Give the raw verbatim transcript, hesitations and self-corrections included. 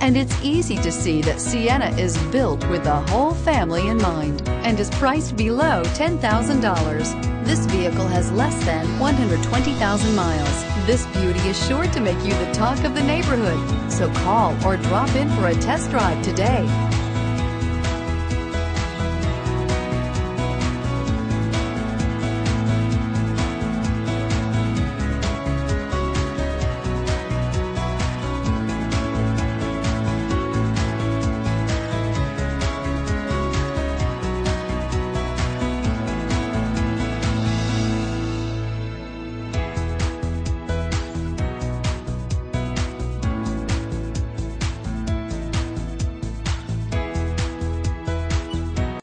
and it's easy to see that Sienna is built with the whole family in mind and is priced below ten thousand dollars. This vehicle has less than one hundred twenty thousand miles. This beauty is sure to make you the talk of the neighborhood. So call or drop in for a test drive today.